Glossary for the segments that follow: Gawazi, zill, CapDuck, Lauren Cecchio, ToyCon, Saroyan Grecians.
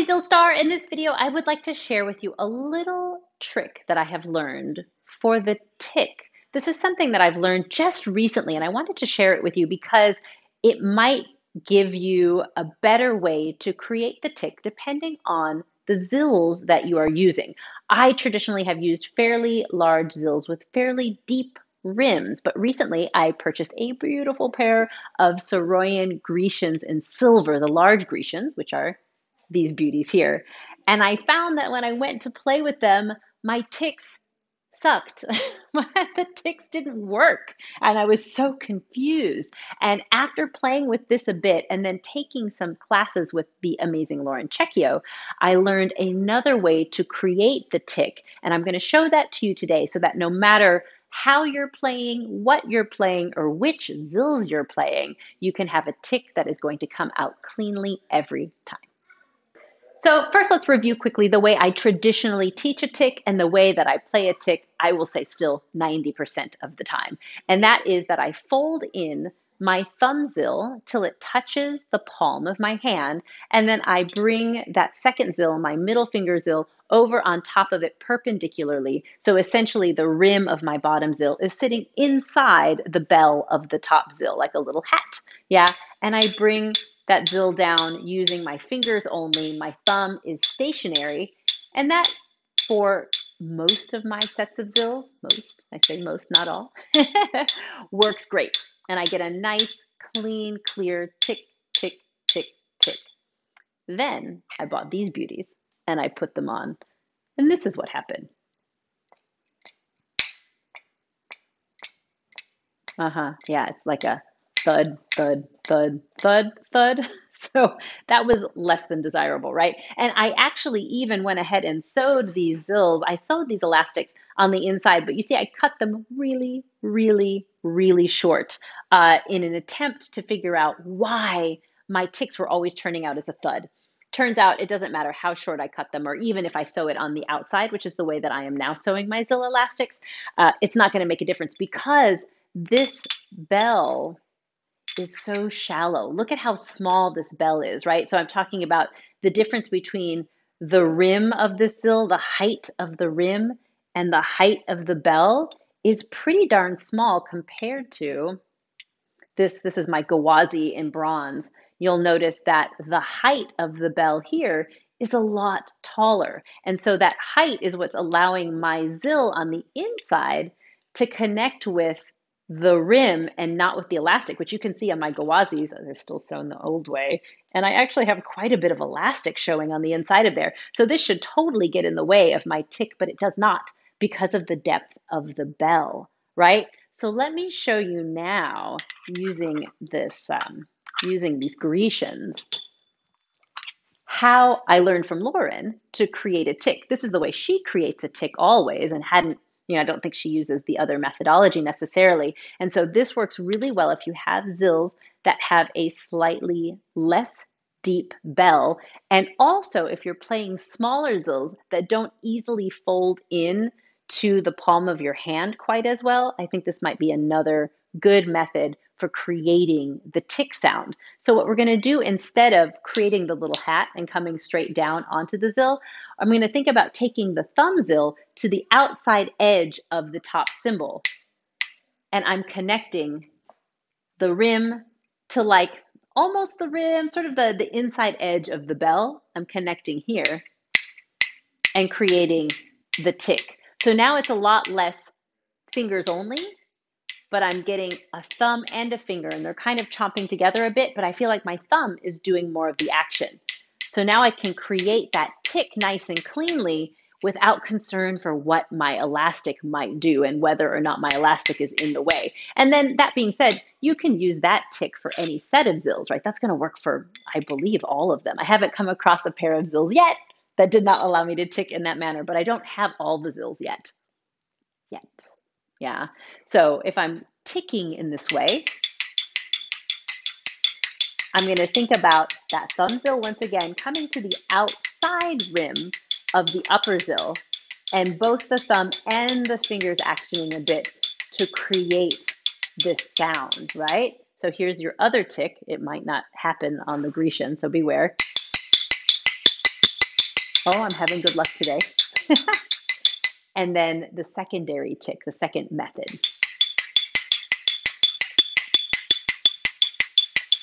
Diesel Star. In this video, I would like to share with you a little trick that I have learned for the tick. This is something that I've learned just recently, and I wanted to share it with you because it might give you a better way to create the tick depending on the zills that you are using. I traditionally have used fairly large zills with fairly deep rims, but recently I purchased a beautiful pair of Saroyan Grecians in silver, the large Grecians, which are these beauties here. And I found that when I went to play with them, my ticks sucked. The ticks didn't work. And I was so confused. And after playing with this a bit and then taking some classes with the amazing Lauren Cecchio, I learned another way to create the tick. And I'm going to show that to you today so that no matter how you're playing, what you're playing, or which zills you're playing, you can have a tick that is going to come out cleanly every time. So first, let's review quickly the way I traditionally teach a tick and the way that I play a tick, I will say still 90% of the time. And that is that I fold in my thumb zill till it touches the palm of my hand, and then I bring that second zill, my middle finger zill, over on top of it perpendicularly. So essentially the rim of my bottom zill is sitting inside the bell of the top zill, like a little hat, yeah? And I bring that zill down using my fingers only. My thumb is stationary, and that for most of my sets of zills, most, I say most, not all, works great. And I get a nice, clean, clear tick, tick, tick, tick. Then I bought these beauties and I put them on. And this is what happened. Yeah, it's like a thud, thud, thud, thud, thud. So that was less than desirable, right? And I actually even went ahead and sewed these zills. I sewed these elastics on the inside, but you see, I cut them really, really, really short in an attempt to figure out why my ticks were always turning out as a thud. Turns out it doesn't matter how short I cut them, or even if I sew it on the outside, which is the way that I am now sewing my zill elastics, it's not going to make a difference because this bell is so shallow. Look at how small this bell is, right? So I'm talking about the difference between the rim of the zill, the height of the rim, and the height of the bell is pretty darn small compared to this. This is my Gawazi in bronze. You'll notice that the height of the bell here is a lot taller. And so that height is what's allowing my zill on the inside to connect with the rim and not with the elastic, which you can see on my Gawazis. They're still sewn the old way. And I actually have quite a bit of elastic showing on the inside of there. So this should totally get in the way of my tick, but it does not because of the depth of the bell, right? So let me show you now using this, using these Grecians, how I learned from Lauren to create a tick. This is the way she creates a tick always, and hadn't, you know, I don't think she uses the other methodology necessarily. And so this works really well if you have zills that have a slightly less deep bell, and also if you're playing smaller zills that don't easily fold in to the palm of your hand quite as well. I think this might be another good method for creating the tick sound. So what we're going to do, instead of creating the little hat and coming straight down onto the zill, I'm going to think about taking the thumb zill to the outside edge of the top cymbal. And I'm connecting the rim to like almost the rim, sort of the inside edge of the bell. I'm connecting here and creating the tick. So now it's a lot less fingers only, but I'm getting a thumb and a finger, and they're kind of chomping together a bit, but I feel like my thumb is doing more of the action. So now I can create that tick nice and cleanly without concern for what my elastic might do and whether or not my elastic is in the way. And then that being said, you can use that tick for any set of zills, right? That's gonna work for, I believe, all of them. I haven't come across a pair of zills yet that did not allow me to tick in that manner, but I don't have all the zills yet. Yeah, so if I'm ticking in this way, I'm gonna think about that thumb zill once again, coming to the outside rim of the upper zill, and both the thumb and the fingers actioning a bit to create this sound, right? So here's your other tick. It might not happen on the Grecian, so beware. oh, I'm having good luck today. And then the secondary tick, the second method.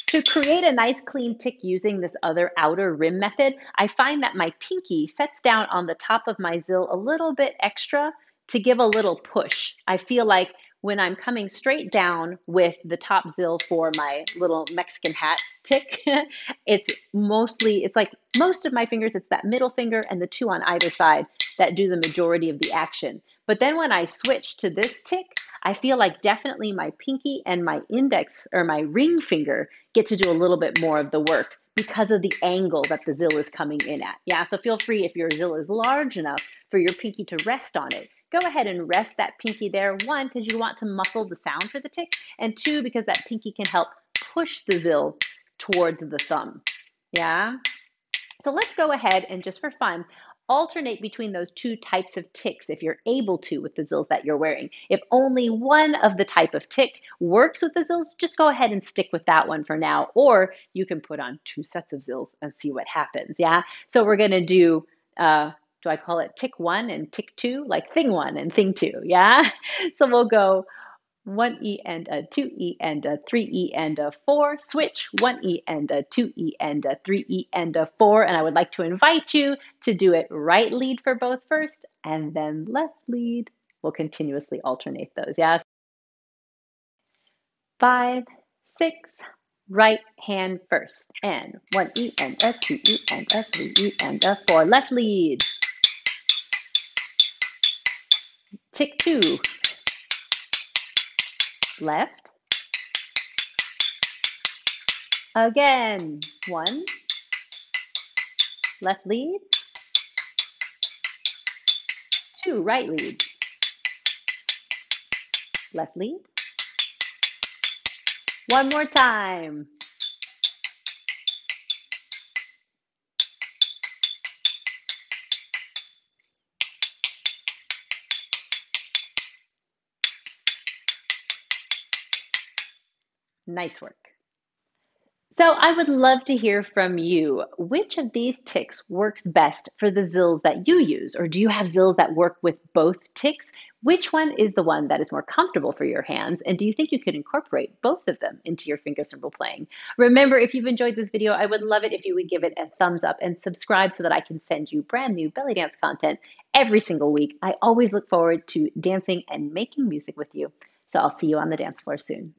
To create a nice clean tick using this other outer rim method, I find that my pinky sets down on the top of my zill a little bit extra to give a little push. I feel like when I'm coming straight down with the top zill for my little Mexican hat tick, it's like most of my fingers, it's that middle finger and the two on either side that do the majority of the action. But then when I switch to this tick, I feel like definitely my pinky and my index or my ring finger get to do a little bit more of the work because of the angle that the zill is coming in at. Yeah, so feel free, if your zill is large enough for your pinky to rest on it, go ahead and rest that pinky there, one, because you want to muffle the sound for the tick, and two, because that pinky can help push the zill towards the thumb, yeah? So let's go ahead and just for fun, alternate between those two types of ticks if you're able to with the zills that you're wearing. If only one of the type of tick works with the zills, just go ahead and stick with that one for now, or you can put on two sets of zills and see what happens, yeah? So we're gonna do I call it tick one and tick two? Like thing one and thing two, yeah? So we'll go 1E and a 2E and a 3E and a 4. Switch 1E and a 2E and a 3E and a 4. And I would like to invite you to do it right lead for both first and then left lead. We'll continuously alternate those, yeah? 5, 6, right hand first. And 1E and a 2E and a 3E and a 4. Left lead. Tick 2. Left. Again, 1. Left lead. 2, right lead. Left lead. One more time. Nice work. So I would love to hear from you. Which of these ticks works best for the zills that you use? Or do you have zills that work with both ticks? Which one is the one that is more comfortable for your hands? And do you think you could incorporate both of them into your finger cymbal playing? Remember, if you've enjoyed this video, I would love it if you would give it a thumbs up and subscribe so that I can send you brand new belly dance content every single week. I always look forward to dancing and making music with you. So I'll see you on the dance floor soon.